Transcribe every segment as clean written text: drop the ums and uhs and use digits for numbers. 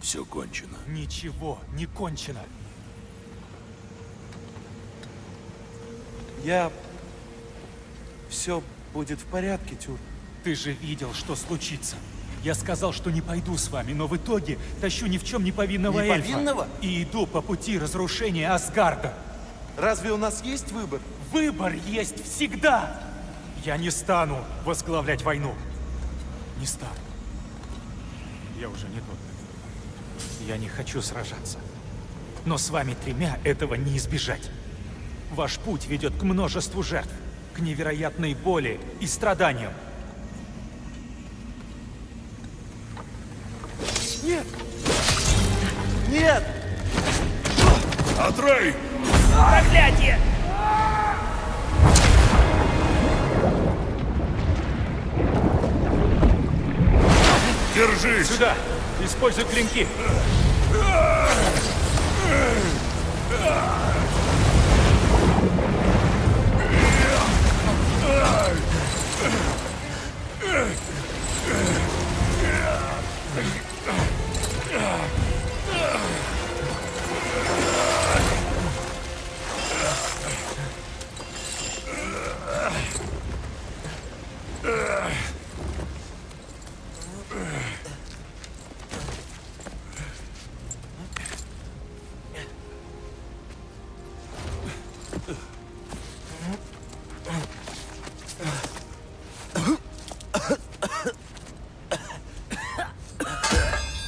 Все кончено. Ничего не кончено. Я... Все будет в порядке, Тюр. Ты же видел, что случится. Я сказал, что не пойду с вами, но в итоге тащу ни в чем не повинного эльфа. Неповинного? И иду по пути разрушения Асгарда. Разве у нас есть выбор? Выбор есть всегда! Я не стану возглавлять войну. Не стану. Я уже не тот. Я не хочу сражаться. Но с вами тремя этого не избежать. Ваш путь ведет к множеству жертв, к невероятной боли и страданиям. Нет! Нет! Атрей! Проклятие! Держись! Сюда! Используй клинки!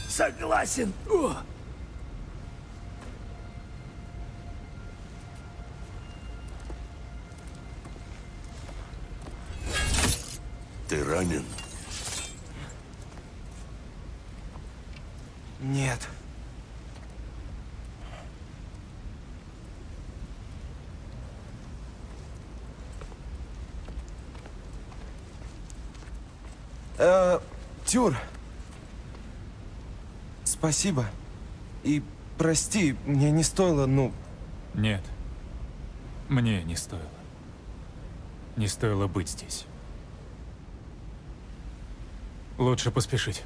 Согласен. Ты ранен? Нет. Тюр. Спасибо. И прости, мне не стоило, ну... Нет. Мне не стоило. Не стоило быть здесь. Лучше поспешить.